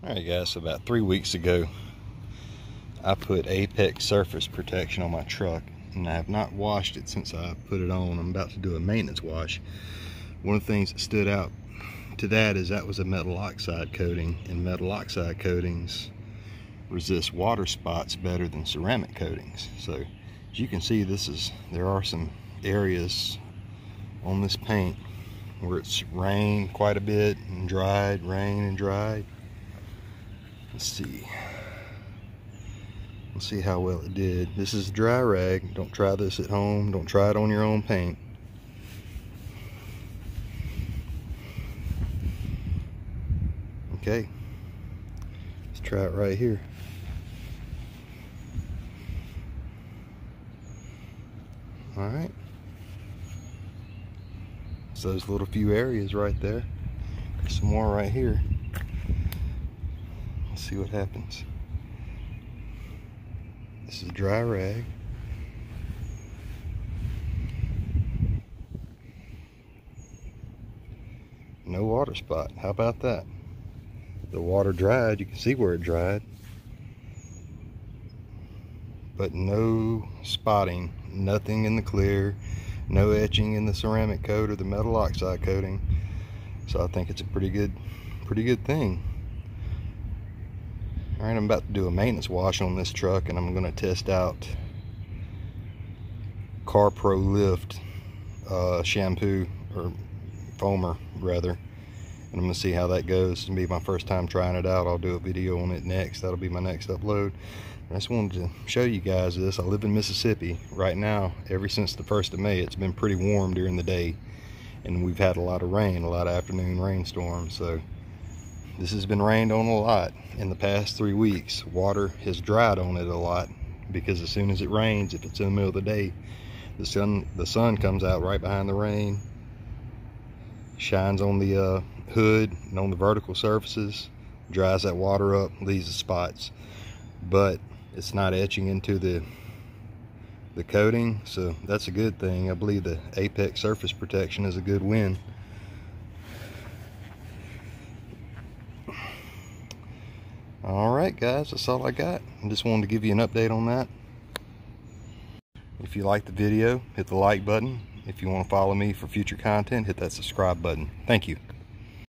Alright guys, so about 3 weeks ago I put Apex Surface Protection on my truck, and I have not washed it since I put it on. I'm about to do a maintenance wash. One of the things that stood out to that is that was a metal oxide coating, and metal oxide coatings resist water spots better than ceramic coatings. So as you can see, there are some areas on this paint where it's rained quite a bit and dried, rain and dried. Let's see how well it did. This is dry rag. Don't try this at home. Don't try it on your own paint. Okay, let's try it right here. All right, it's those little few areas right there. There's some more right here. See what happens. This is dry rag. No water spot. How about that? The water dried. You can see where it dried. But no spotting. Nothing in the clear. No etching in the ceramic coat or the metal oxide coating. So I think it's a pretty good thing. All right, I'm about to do a maintenance wash on this truck, and I'm going to test out CarPro Lift shampoo, or foamer rather, and I'm going to see how that goes. It'll be my first time trying it out. I'll do a video on it next. That'll be my next upload. I just wanted to show you guys this. I live in Mississippi right now. Ever since the 1st of May, it's been pretty warm during the day, and we've had a lot of rain, a lot of afternoon rainstorms. So this has been rained on a lot in the past 3 weeks. Water has dried on it a lot, because as soon as it rains, if it's in the middle of the day, the sun comes out right behind the rain, shines on the hood and on the vertical surfaces, dries that water up, leaves the spots. But it's not etching into the coating, so that's a good thing. I believe the Apex Surface Protection is a good win. Alright guys, that's all I got. I just wanted to give you an update on that. If you like the video, hit the like button. If you want to follow me for future content, hit that subscribe button. Thank you.